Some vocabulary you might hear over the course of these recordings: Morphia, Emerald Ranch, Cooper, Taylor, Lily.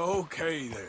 Okay there.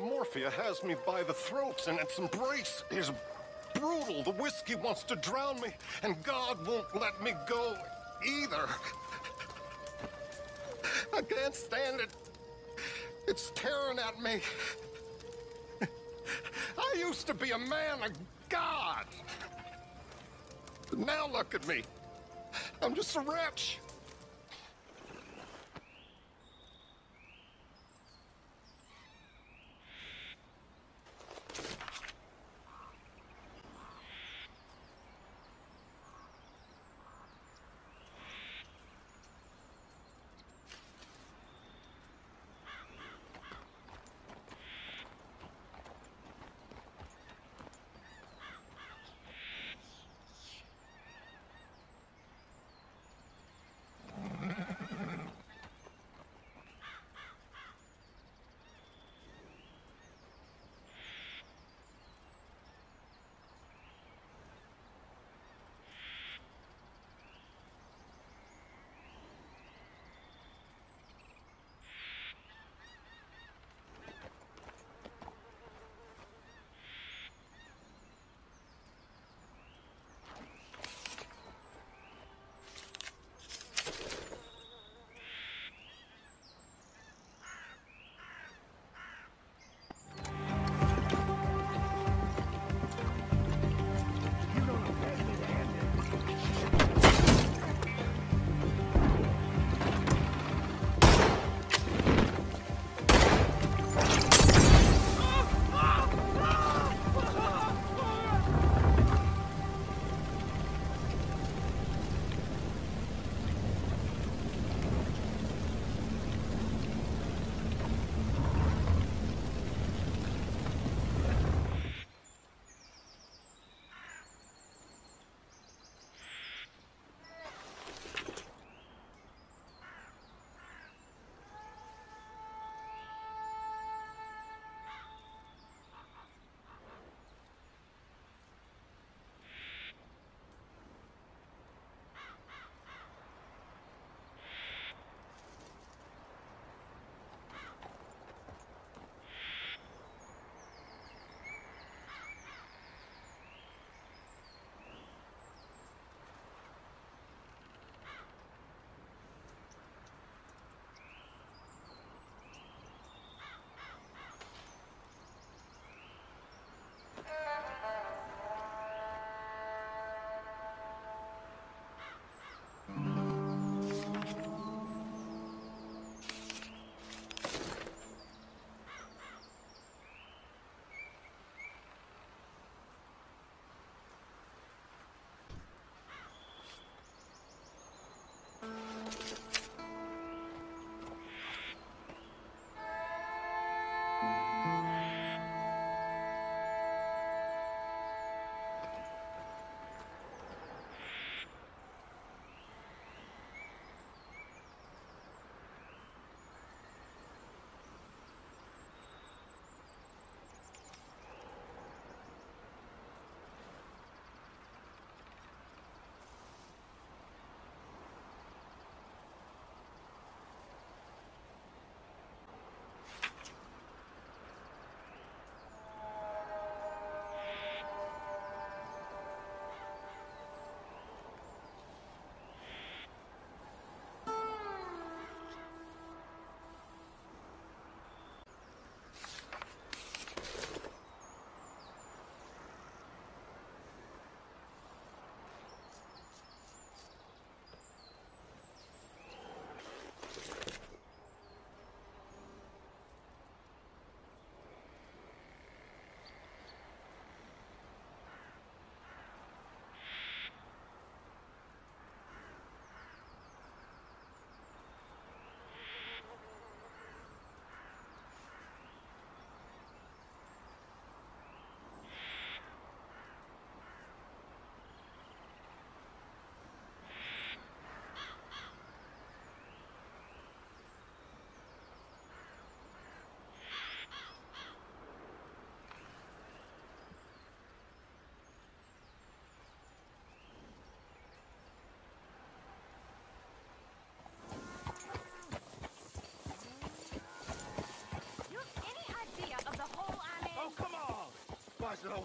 Morphia has me by the throats, and its embrace is brutal. The whiskey wants to drown me, and God won't let me go either. I can't stand it. It's tearing at me. I used to be a man of God. But now look at me. I'm just a wretch.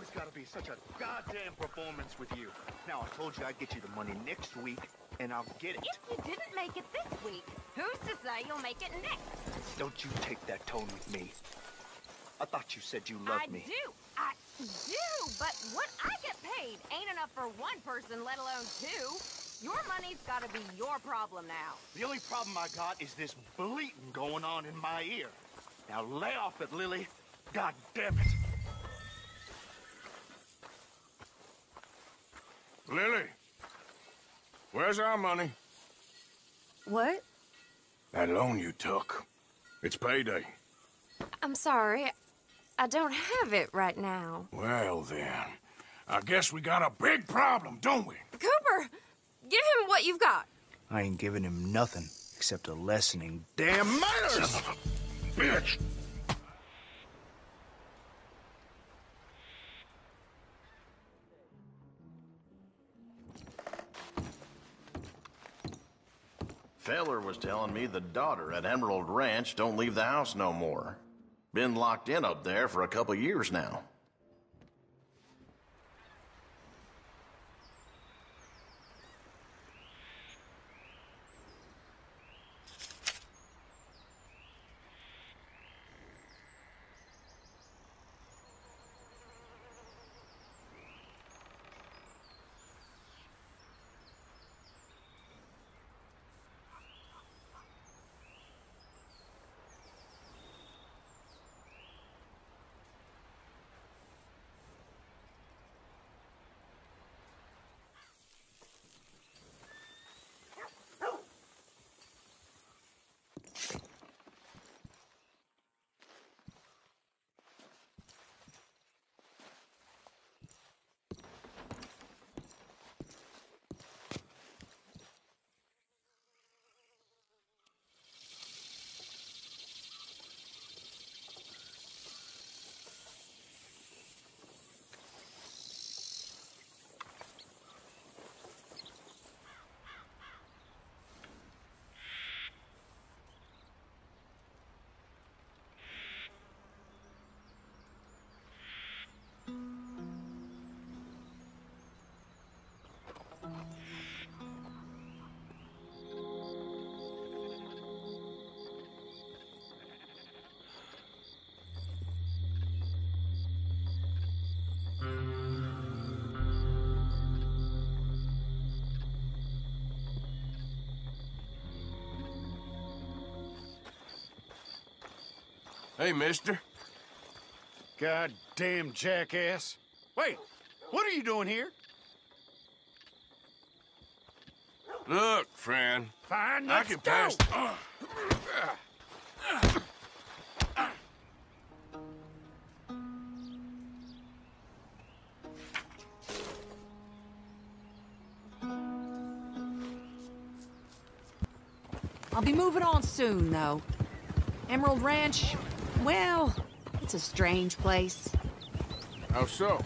has got to be such a goddamn performance with you. Now, I told you I'd get you the money next week, and I'll get it. If you didn't make it this week, who's to say you'll make it next? Don't you take that tone with me. I thought you said you loved me. I do, but what I get paid ain't enough for one person, let alone two. Your money's gotta be your problem now. The only problem I got is this bleating going on in my ear. Now lay off it, Lily. God damn it. Lily, where's our money? What? That loan you took. It's payday. I'm sorry. I don't have it right now. Well, then. I guess we got a big problem, don't we? Cooper! Give him what you've got. I ain't giving him nothing except a lesson in damn manners! Son of a bitch! Taylor was telling me the daughter at Emerald Ranch don't leave the house no more. Been locked in up there for a couple years now. Hey, mister. Goddamn jackass. Wait, what are you doing here? Look, friend. Fine, let's go. I can pass. I'll be moving on soon, though. Emerald Ranch. Well, it's a strange place. How so?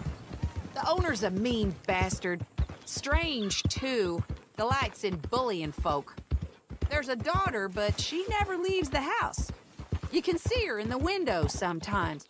The owner's a mean bastard. Strange, too. Delights in bullying folk. There's a daughter, but she never leaves the house. You can see her in the window sometimes,